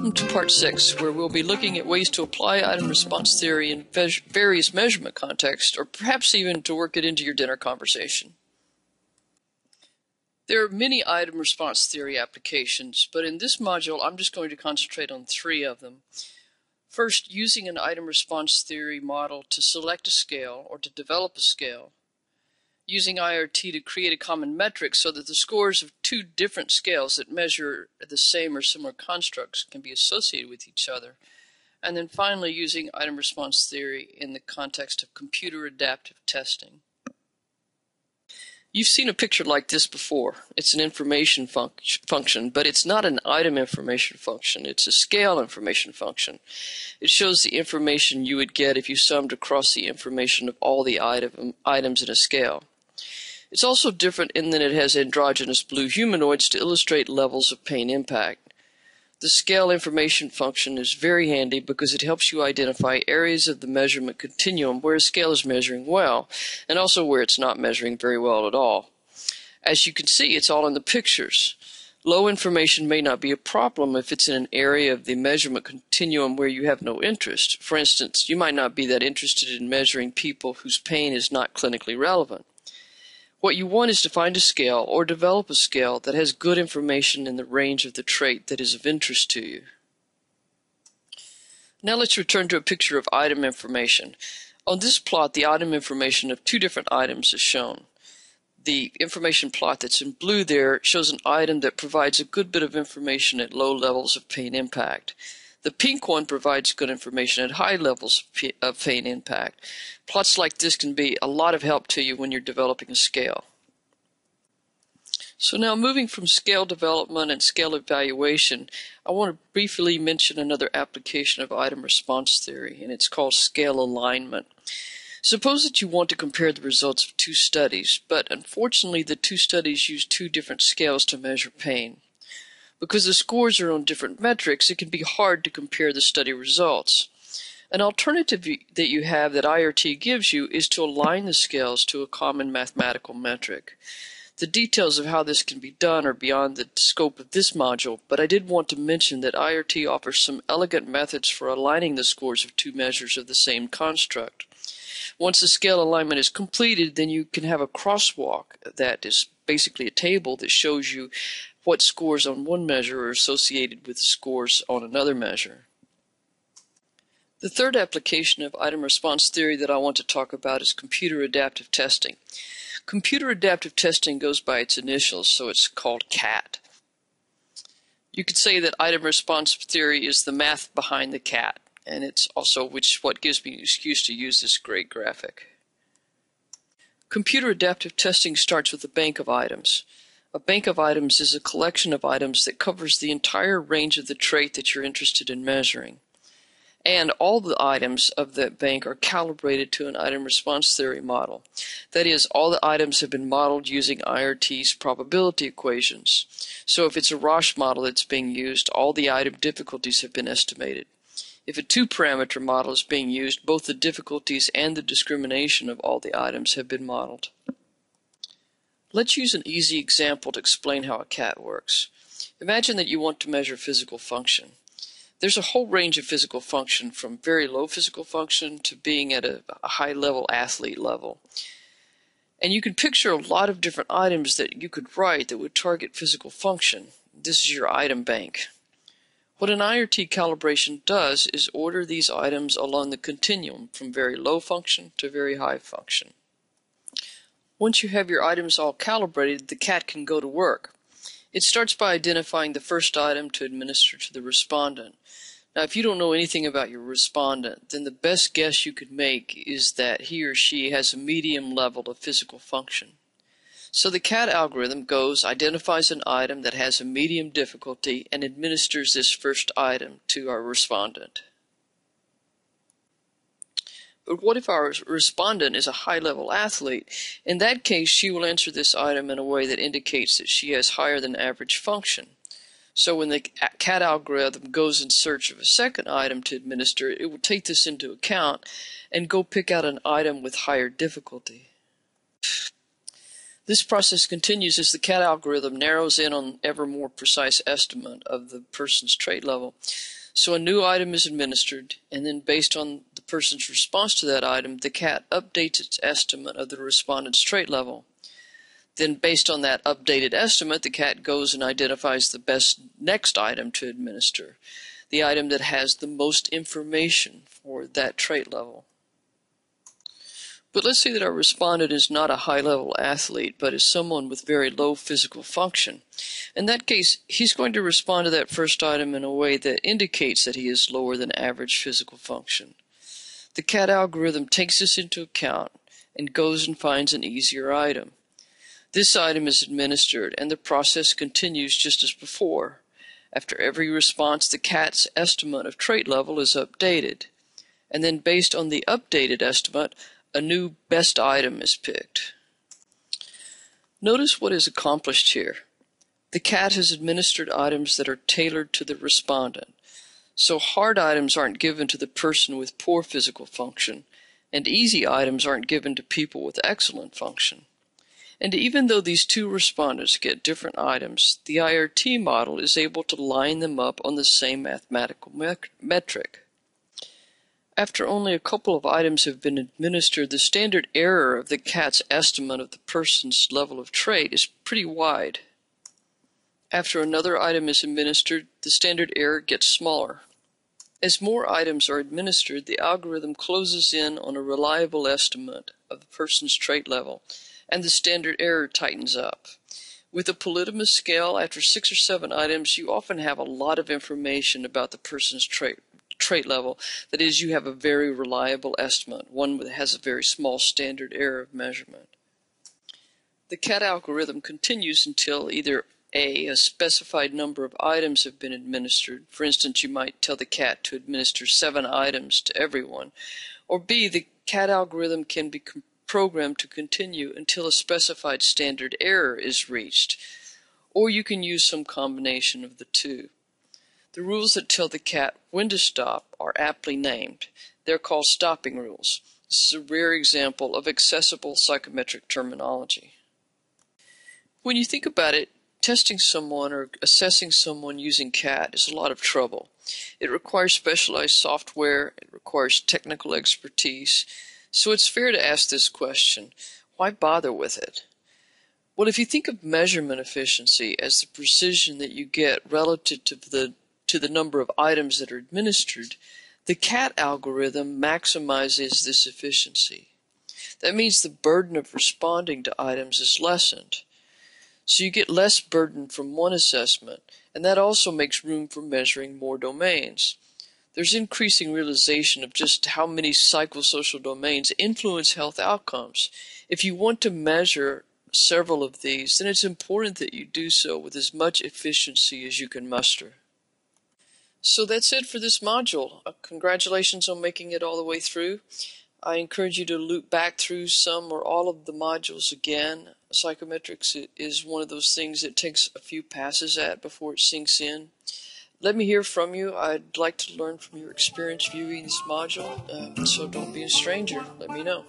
Welcome to part 6, where we'll be looking at ways to apply item response theory in various measurement contexts, or perhaps even to work it into your dinner conversation. There are many item response theory applications, but in this module I'm just going to concentrate on 3 of them. First, using an item response theory model to select a scale or to develop a scale. Using IRT to create a common metric so that the scores of 2 different scales that measure the same or similar constructs can be associated with each other. And then finally, using item response theory in the context of computer adaptive testing. You've seen a picture like this before. It's an information function, but it's not an item information function. It's a scale information function. It shows the information you would get if you summed across the information of all the items in a scale. It's also different in that it has androgynous blue humanoids to illustrate levels of pain impact. The scale information function is very handy because it helps you identify areas of the measurement continuum where a scale is measuring well, and also where it's not measuring very well at all. As you can see, it's all in the pictures. Low information may not be a problem if it's in an area of the measurement continuum where you have no interest. For instance, you might not be that interested in measuring people whose pain is not clinically relevant. What you want is to find a scale or develop a scale that has good information in the range of the trait that is of interest to you. Now let's return to a picture of item information. On this plot, the item information of 2 different items is shown. The information plot that's in blue there shows an item that provides a good bit of information at low levels of pain impact. The pink one provides good information at high levels of pain impact. Plots like this can be a lot of help to you when you're developing a scale. So now, moving from scale development and scale evaluation, I want to briefly mention another application of item response theory, and it's called scale alignment. Suppose that you want to compare the results of 2 studies, but unfortunately the 2 studies use 2 different scales to measure pain. Because the scores are on different metrics, it can be hard to compare the study results. An alternative that you have that IRT gives you is to align the scales to a common mathematical metric. The details of how this can be done are beyond the scope of this module, but I did want to mention that IRT offers some elegant methods for aligning the scores of 2 measures of the same construct. Once the scale alignment is completed, then you can have a crosswalk that is basically a table that shows you what scores on one measure are associated with the scores on another measure. The third application of item response theory that I want to talk about is computer adaptive testing. Computer adaptive testing goes by its initials, so it's called CAT. You could say that item response theory is the math behind the CAT, and it's also what gives me an excuse to use this great graphic. Computer adaptive testing starts with a bank of items. A bank of items is a collection of items that covers the entire range of the trait that you're interested in measuring. And all the items of that bank are calibrated to an item response theory model. That is, all the items have been modeled using IRT's probability equations. So if it's a Rasch model that's being used, all the item difficulties have been estimated. If a 2-parameter model is being used, both the difficulties and the discrimination of all the items have been modeled. Let's use an easy example to explain how a CAT works. Imagine that you want to measure physical function. There's a whole range of physical function, from very low physical function to being at a high-level athlete level. And you can picture a lot of different items that you could write that would target physical function. This is your item bank. What an IRT calibration does is order these items along the continuum from very low function to very high function. Once you have your items all calibrated, the CAT can go to work. It starts by identifying the first item to administer to the respondent. Now, if you don't know anything about your respondent, then the best guess you could make is that he or she has a medium level of physical function. So the CAT algorithm goes, identifies an item that has a medium difficulty, and administers this first item to our respondent. But what if our respondent is a high-level athlete? In that case, she will answer this item in a way that indicates that she has higher than average function. So when the CAT algorithm goes in search of a second item to administer, it will take this into account and go pick out an item with higher difficulty. This process continues as the CAT algorithm narrows in on ever more precise estimate of the person's trait level. So a new item is administered, and then based on the person's response to that item, the CAT updates its estimate of the respondent's trait level. Then based on that updated estimate, the CAT goes and identifies the best next item to administer, the item that has the most information for that trait level. But let's say that our respondent is not a high-level athlete, but is someone with very low physical function. In that case, he's going to respond to that first item in a way that indicates that he is lower than average physical function. The CAT algorithm takes this into account and goes and finds an easier item. This item is administered, and the process continues just as before. After every response, the CAT's estimate of trait level is updated. And then based on the updated estimate, a new best item is picked. Notice what is accomplished here. The CAT has administered items that are tailored to the respondent. So hard items aren't given to the person with poor physical function, and easy items aren't given to people with excellent function. And even though these two respondents get different items, the IRT model is able to line them up on the same mathematical metric. After only a couple of items have been administered, the standard error of the CAT's estimate of the person's level of trait is pretty wide. After another item is administered, the standard error gets smaller. As more items are administered, the algorithm closes in on a reliable estimate of the person's trait level, and the standard error tightens up. With a polytomous scale, after 6 or 7 items, you often have a lot of information about the person's trait level. That is, you have a very reliable estimate, one that has a very small standard error of measurement. The CAT algorithm continues until either A, a specified number of items have been administered. For instance, you might tell the CAT to administer 7 items to everyone. Or B, the CAT algorithm can be programmed to continue until a specified standard error is reached. Or you can use some combination of the two. The rules that tell the CAT when to stop are aptly named. They're called stopping rules. This is a rare example of accessible psychometric terminology. When you think about it, testing someone or assessing someone using CAT is a lot of trouble. It requires specialized software, it requires technical expertise, so it's fair to ask this question, why bother with it? Well, if you think of measurement efficiency as the precision that you get relative to the number of items that are administered, the CAT algorithm maximizes this efficiency. That means the burden of responding to items is lessened. So you get less burden from one assessment, and that also makes room for measuring more domains. There's increasing realization of just how many psychosocial domains influence health outcomes. If you want to measure several of these, then it's important that you do so with as much efficiency as you can muster. So that's it for this module. Congratulations on making it all the way through. I encourage you to loop back through some or all of the modules again. Psychometrics is one of those things that takes a few passes at before it sinks in. Let me hear from you. I'd like to learn from your experience viewing this module, so don't be a stranger. Let me know.